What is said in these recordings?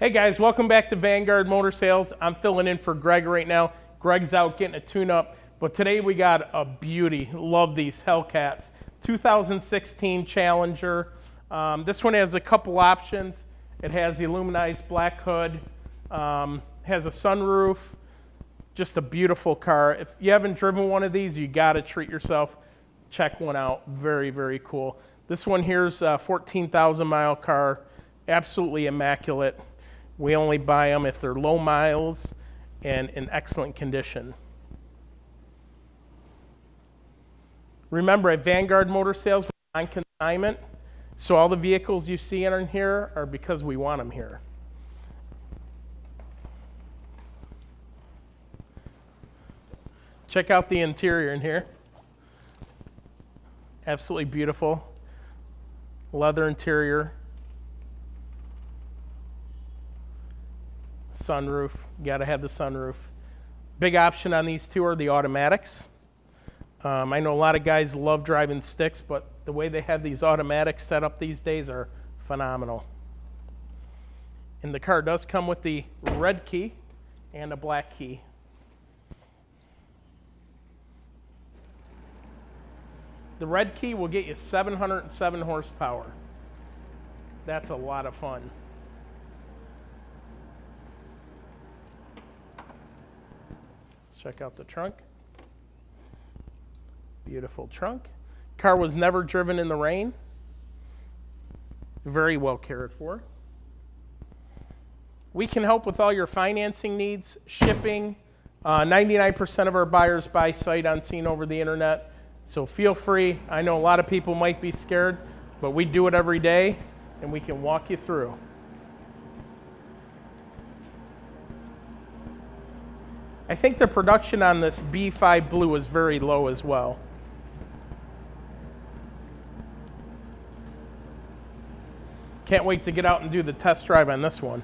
Hey guys, welcome back to Vanguard Motor Sales. I'm filling in for Greg right now. Greg's out getting a tune-up, but today we got a beauty. Love these Hellcats. 2016 Challenger. This one has a couple options. It has the aluminized black hood, has a sunroof. Just a beautiful car. If you haven't driven one of these, you gotta treat yourself. Check one out, very, very cool. This one here's a 14,000 mile car, absolutely immaculate. We only buy them if they're low miles and in excellent condition. Remember, at Vanguard Motor Sales, we're on consignment. So all the vehicles you see in here are because we want them here. Check out the interior in here. Absolutely beautiful. Leather interior. Sunroof, you gotta have the sunroof. Big option on these two are the automatics. I know a lot of guys love driving sticks, but the way they have these automatics set up these days are phenomenal. And the car does come with the red key and a black key. The red key will get you 707 horsepower. That's a lot of fun. Check out the trunk. Beautiful trunk. Car was never driven in the rain. Very well cared for. We can help with all your financing needs, shipping. 99% of our buyers buy sight unseen over the internet. So feel free. I know a lot of people might be scared, but we do it every day and we can walk you through. I think the production on this B5 Blue is very low as well. Can't wait to get out and do the test drive on this one.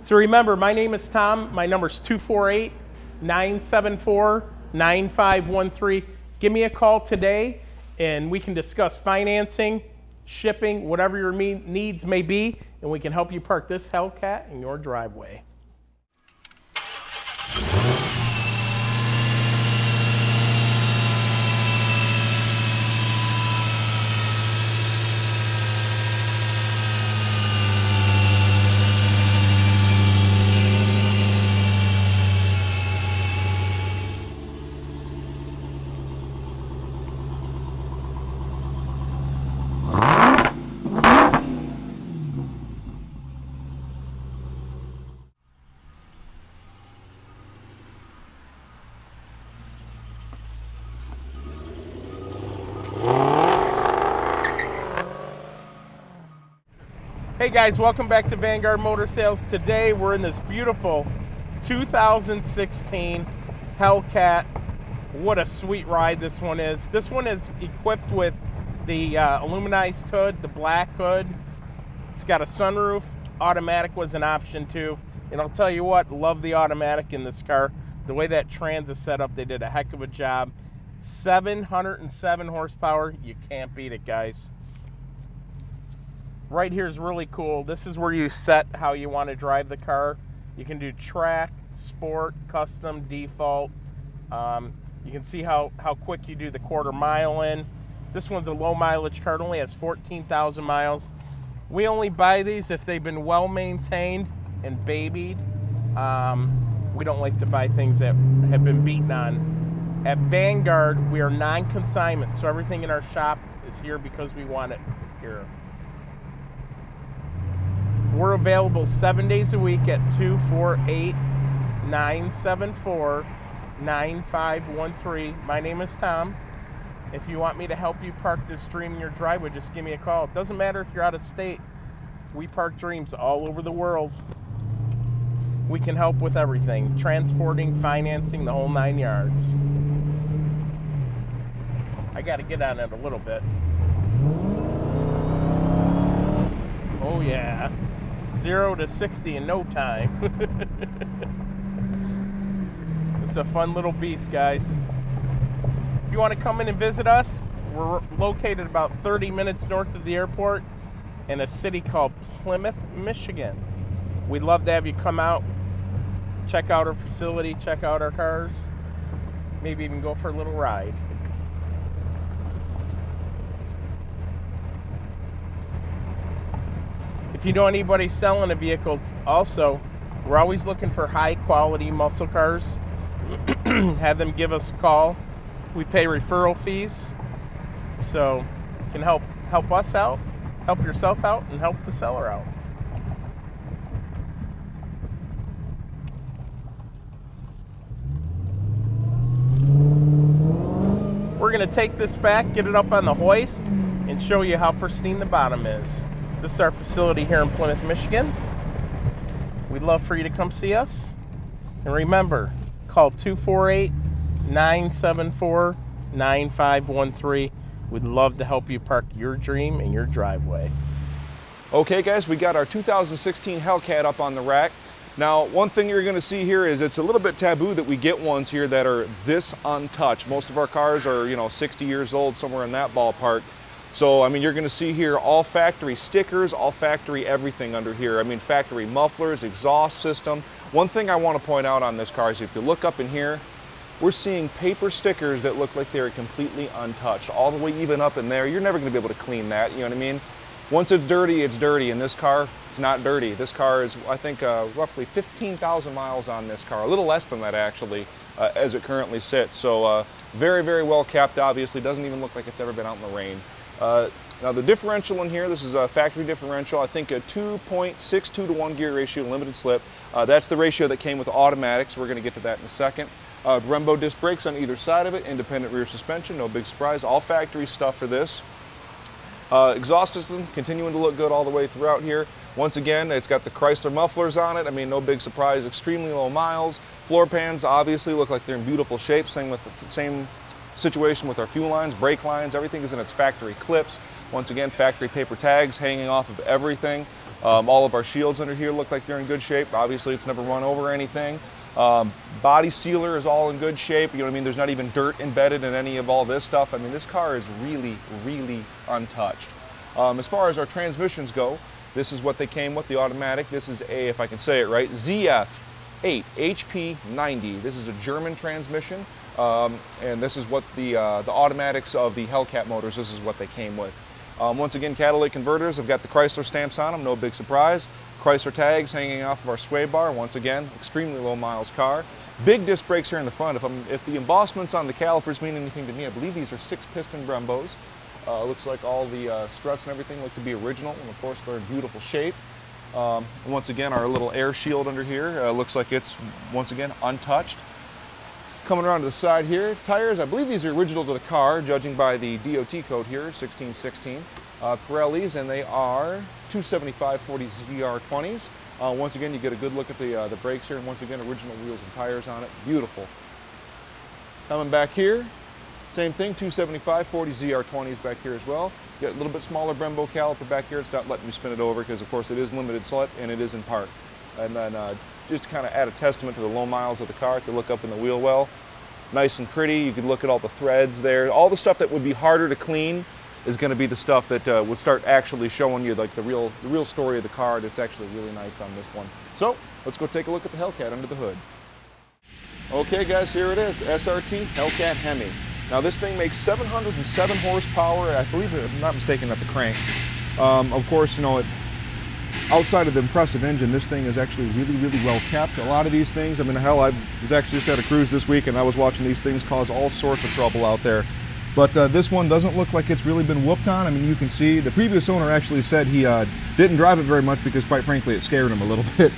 So remember, my name is Tom. My number is 248-974-9513. Give me a call today and we can discuss financing, shipping, whatever your needs may be, and we can help you park this Hellcat in your driveway. Hey guys, welcome back to Vanguard Motor Sales. Today we're in this beautiful 2016 Hellcat. What a sweet ride this one is. This one is equipped with the aluminized hood, the black hood. It's got a sunroof. Automatic was an option too. And I'll tell you what, love the automatic in this car. The way that trans is set up, they did a heck of a job. 707 horsepower, you can't beat it, guys. Right here is really cool. This is where you set how you want to drive the car. You can do track, sport, custom, default. You can see how quick you do the quarter mile in. This one's a low mileage car. It only has 14,000 miles. We only buy these if they've been well maintained and babied. We don't like to buy things that have been beaten on. At Vanguard, we are non-consignment, so everything in our shop is here because we want it here. We're available 7 days a week at 248-974-9513. My name is Tom. If you want me to help you park this dream in your driveway, just give me a call. It doesn't matter if you're out of state. We park dreams all over the world. We can help with everything. Transporting, financing, the whole nine yards. I got to get on it a little bit. Oh yeah. 0 to 60 in no time. It's a fun little beast, guys. If you want to come in and visit us, we're located about 30 minutes north of the airport. in a city called Plymouth, Michigan. We'd love to have you come out, check out our facility, check out our cars, maybe even go for a little ride. If you know anybody selling a vehicle, also, we're always looking for high quality muscle cars. Have them give us a call. We pay referral fees, so you can help us out, help yourself out, and help the seller out. We're going to take this back, get it up on the hoist, and show you how pristine the bottom is. This is our facility here in Plymouth, Michigan. We'd love for you to come see us. And remember, call 248-974-9513. We'd love to help you park your dream in your driveway. Okay guys, we got our 2016 Hellcat up on the rack. Now, one thing you're gonna see here is it's a little bit taboo that we get ones here that are this untouched. Most of our cars are, you know, 60 years old, somewhere in that ballpark. So, I mean, you're gonna see here all factory stickers, all factory everything under here. I mean, factory mufflers, exhaust system. One thing I wanna point out on this car is if you look up in here, we're seeing paper stickers that look like they're completely untouched, all the way even up in there. You're never gonna be able to clean that, you know what I mean? Once it's dirty, and this car, it's not dirty. This car is, I think, roughly 15,000 miles on this car, a little less than that actually, as it currently sits. So very, very well kept, obviously. Doesn't even look like it's ever been out in the rain. Now the differential in here, this is a factory differential, I think a 2.62 to 1 gear ratio limited slip. That's the ratio that came with automatics. We're going to get to that in a second. Brembo disc brakes on either side of it, independent rear suspension, no big surprise, all factory stuff for this. Exhaust system continuing to look good all the way throughout here. Once again, it's got the Chrysler mufflers on it. I mean, no big surprise, extremely low miles. Floor pans obviously look like they're in beautiful shape, same situation with our fuel lines, brake lines, everything is in its factory clips. Once again, factory paper tags hanging off of everything. All of our shields under here look like they're in good shape. Obviously, it's never run over anything. Body sealer is all in good shape. You know what I mean? There's not even dirt embedded in any of all this stuff. I mean, this car is really, really untouched. As far as our transmissions go, this is what they came with, the automatic. This is a, if I can say it right, ZF8HP90. This is a German transmission. And this is what the automatics of the Hellcat motors, this is what they came with. Once again, catalytic converters have got the Chrysler stamps on them, no big surprise. Chrysler tags hanging off of our sway bar, once again, extremely low miles car. Big disc brakes here in the front. If the embossments on the calipers mean anything to me, I believe these are 6-piston Brembos. Looks like all the struts and everything look to be original, and of course they're in beautiful shape. And once again, our little air shield under here looks like it's, once again, untouched. Coming around to the side here, tires, I believe these are original to the car, judging by the DOT code here, 1616. Pirellis, and they are 275/40 ZR20s. Once again, you get a good look at the brakes here, and once again, original wheels and tires on it, beautiful. Coming back here, same thing, 275/40 ZR20s back here as well. You got a little bit smaller Brembo caliper back here, it's not letting me spin it over because of course it is limited slip and it is in park. And then just to kind of add a testament to the low miles of the car, if you look up in the wheel well, nice and pretty. You can look at all the threads there. All the stuff that would be harder to clean is going to be the stuff that would start actually showing you like the real story of the car. That's actually really nice on this one. So let's go take a look at the Hellcat under the hood. Okay guys, here it is, SRT Hellcat Hemi. Now this thing makes 707 horsepower, I believe, if I'm not mistaken, at the crank. Of course, you know, it, outside of the impressive engine, this thing is actually really, really well kept. A lot of these things, I mean, hell, I was actually just at a cruise this week and I was watching these things cause all sorts of trouble out there. But this one doesn't look like it's really been whooped on. I mean, you can see the previous owner actually said he didn't drive it very much because quite frankly, it scared him a little bit.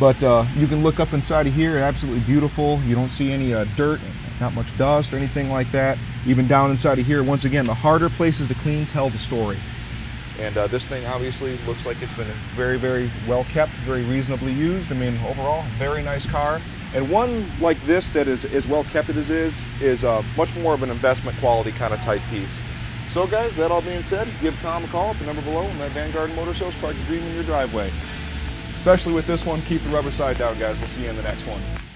But you can look up inside of here, absolutely beautiful. You don't see any dirt, not much dust or anything like that. Even down inside of here, once again, the harder places to clean tell the story. And this thing obviously looks like it's been very, very well kept, very reasonably used. I mean, overall, very nice car. And one like this that is as well kept as it is much more of an investment quality kind of type piece. So guys, that all being said, give Tom a call at the number below and that Vanguard Motor Sales, park your dream in your driveway. Especially with this one, keep the rubber side down, guys. We'll see you in the next one.